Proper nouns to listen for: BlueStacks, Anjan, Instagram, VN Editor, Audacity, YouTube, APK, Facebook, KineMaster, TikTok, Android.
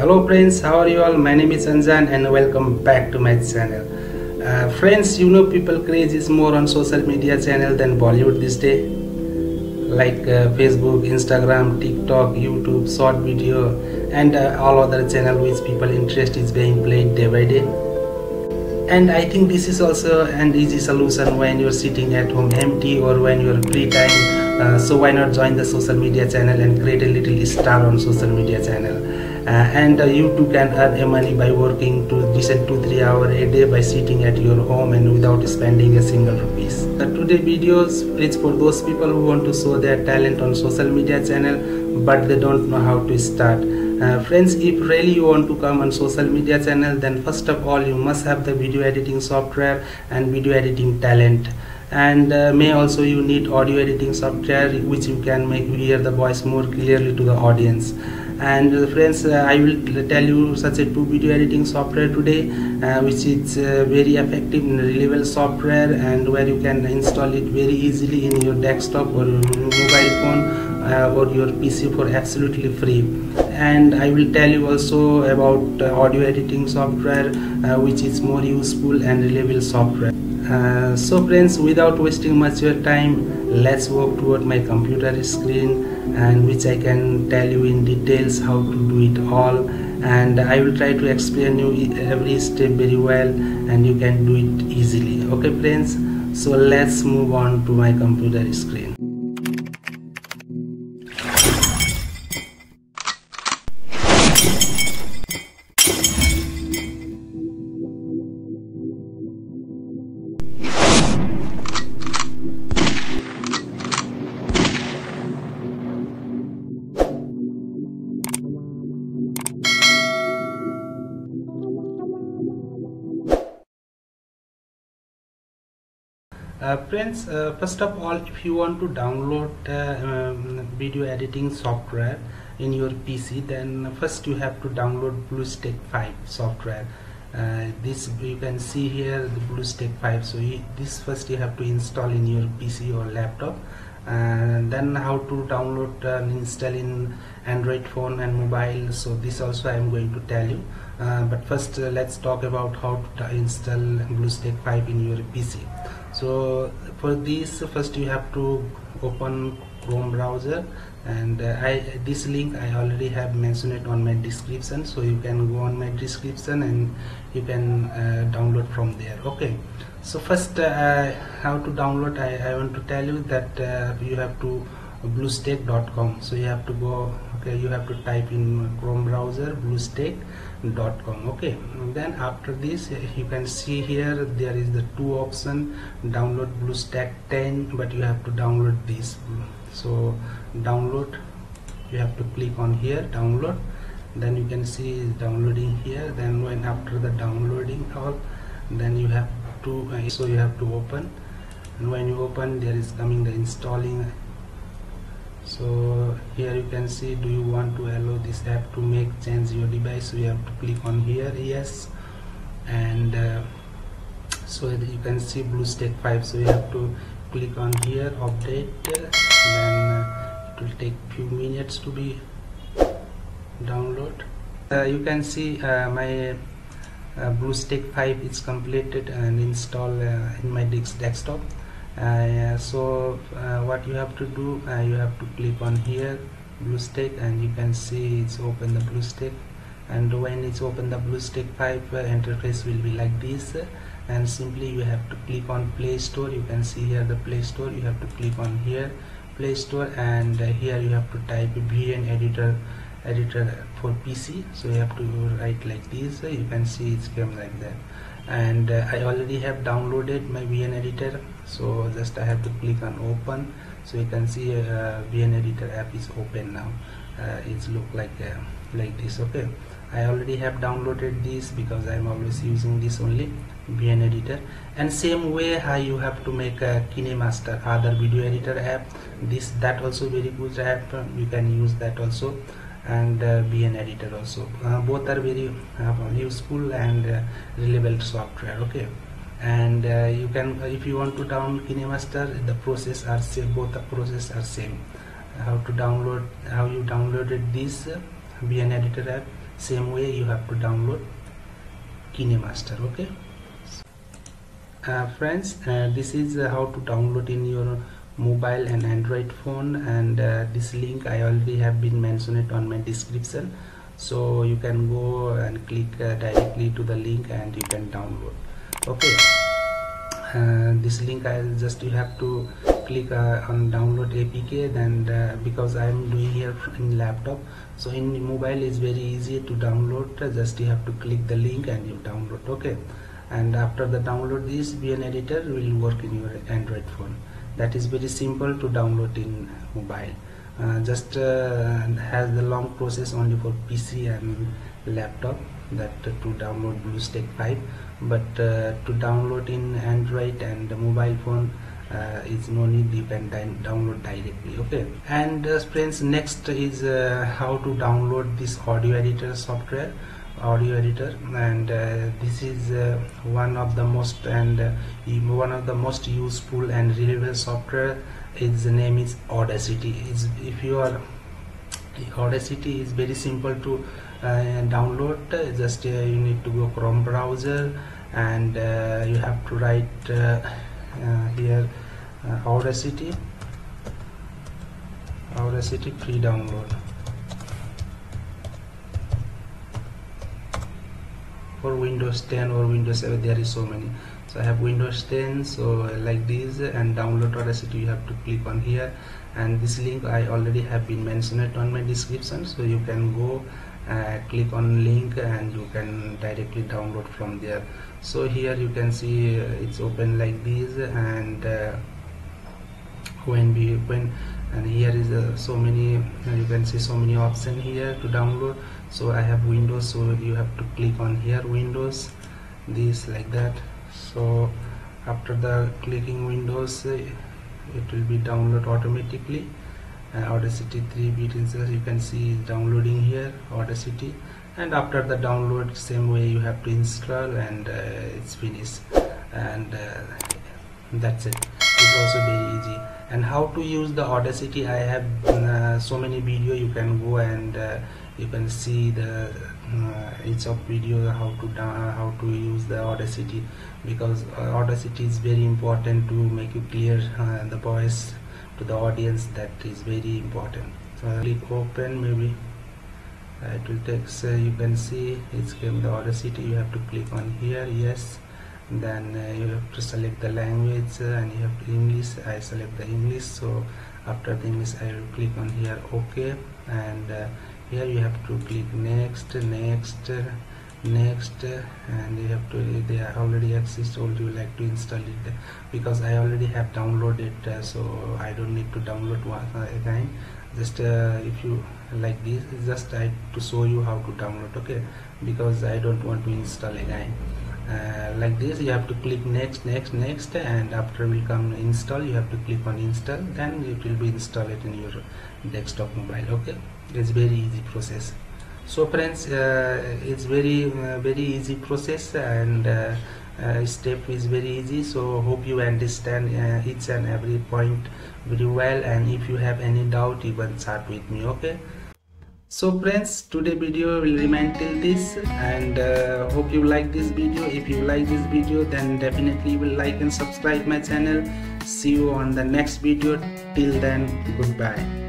Hello friends, how are you all? My name is Anjan and welcome back to my channel. Friends, you know people craze is more on social media channel than Bollywood this day, like Facebook, Instagram, TikTok, YouTube, short video and all other channel which people interest is being played day by day. And I think this is also an easy solution when you're sitting at home empty or when you're free time. So why not join the social media channel and create a little star on social media channel, and you too can earn money by working to decent 2-3 hours a day by sitting at your home and without spending a single rupees. Today's videos is for those people who want to show their talent on social media channel but they don't know how to start. Friends, if really you want to come on social media channel, then first of all you must have the video editing software and video editing talent. And may also you need audio editing software which you can make hear the voice more clearly to the audience. And friends, I will tell you such a two video editing software today, which is very effective and reliable software, and where you can install it very easily in your desktop or mobile phone or your PC for absolutely free. And I will tell you also about audio editing software which is more useful and reliable software. So friends, without wasting much your time, let's walk toward my computer screen, and which I can tell you in details how to do it all, and I will try to explain you every step very well and you can do it easily. Okay friends, so let's move on to my computer screen. Friends, first of all, if you want to download video editing software in your PC, then first you have to download BlueStacks 5 software. This you can see here, the BlueStacks 5. So this first you have to install in your PC or laptop, and then how to download and install in Android phone and mobile. So this also I am going to tell you. But first, let's talk about how to install BlueStacks 5 in your PC. So for this, first you have to open Chrome browser, and this link I already have mentioned it on my description, so you can go on my description and you can download from there. Okay, so first how to download, I want to tell you that you have to bluestack.com. so you have to go, okay, you have to type in Chrome browser bluestack.com. okay, and then after this you can see here there is the two option, download BlueStacks 10, but you have to download this. So download, you have to click on here download, then you can see is downloading here. Then when after the downloading all, then you have to so you have to open, and when you open there is coming the installing. So here you can see, do you want to allow this app to make change your device, so you have to click on here yes, and so you can see BlueStacks 5. So you have to click on here update, then it will take few minutes to be download. You can see my BlueStacks 5 is completed and installed in my desktop. What you have to do, you have to click on here BlueStacks, and you can see it's open the BlueStacks, and when it's open the BlueStacks 5 interface will be like this, and simply you have to click on Play Store. You can see here the Play Store, you have to click on here Play Store, and here you have to type VN Editor for PC. So you have to write like this, you can see it's came like that, and I already have downloaded my VN Editor, so just I have to click on open. So you can see VN Editor app is open now. It's look like this. Okay, I already have downloaded this because I'm always using this only, VN Editor. And same way how you have to make a KineMaster, other video editor app, that also very good app, you can use that also, and VN Editor also. Both are very useful and reliable software. Okay, and you can, if you want to download KineMaster, the process are same, both the process are same. How to download, how you downloaded this, VN Editor app, same way you have to download KineMaster. Okay, friends, this is how to download in your mobile and Android phone, and this link I already have been mentioned on my description, so you can go and click directly to the link and you can download. Okay, this link I'll just, you have to click on download APK, then because I'm doing here in laptop, so in mobile is very easy to download. Just you have to click the link and you download. Okay, and after the download, this VN Editor will work in your Android phone. That is very simple to download in mobile. Just has the long process only for PC and laptop, that to download BlueStacks 5, but to download in Android and the mobile phone, it's no need, you can download directly. Okay, and friends, next is how to download this audio editor software, audio editor, and this is one of the most useful and reliable software. Its name is Audacity. It's, if you are, Audacity is very simple to download. Just you need to go Chrome browser, and you have to write here Audacity free download. For Windows 10 or Windows 7, there is so many. So I have Windows 10, so like this, and download Audacity, you have to click on here, and this link I already have been mentioned on my description, so you can go click on link and you can directly download from there. So here you can see it's open like this, and when we open, and here is so many, you can see so many options here to download. So I have Windows, so you have to click on here Windows, this like that. So after the clicking Windows, it will be download automatically. Audacity 3-bit insert, you can see downloading here Audacity, and after the download, same way you have to install, and it's finished, and that's it. It's also very easy. And how to use the Audacity, I have so many video, you can go and you can see the each of video how to use the Audacity, because Audacity is very important to make you clear the voice to the audience. That is very important. So click open, maybe it will take, so you can see it's came the Audacity, you have to click on here, yes, then you have to select the language, and you have English, I select the English, so after the English I will click on here OK, and here you have to click next, next, next, and you have to, they already exist, or you like to install it, because I already have downloaded it, so I don't need to download one again. Just if you like this, just try to show you how to download. Okay, because I don't want to install again. Like this, you have to click next, next, next, and after will come install, you have to click on install, then it will be installed in your desktop mobile. Okay, it's very easy process. So friends, it's very easy process, and step is very easy. So hope you understand each and every point very well, and if you have any doubt, you can chat with me. Okay, so friends, today video will remain till this, and hope you like this video. If you like this video, then definitely you will like and subscribe my channel. See you on the next video. Till then, goodbye.